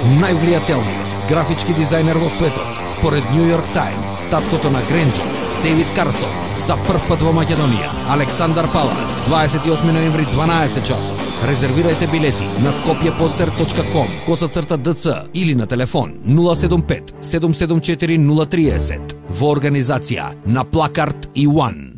Най-влиятелният графички дизайнер в светот, според Нью Йорк Таймс, таткото на Гренджо, Дейвид Карсон, за прв път во Македонија, Александр Палас, 28 ноември 12 часот. Резервирајте билети на skopjeposter.com/DC или на телефон 075 774 030 во организација на Плакарт и One.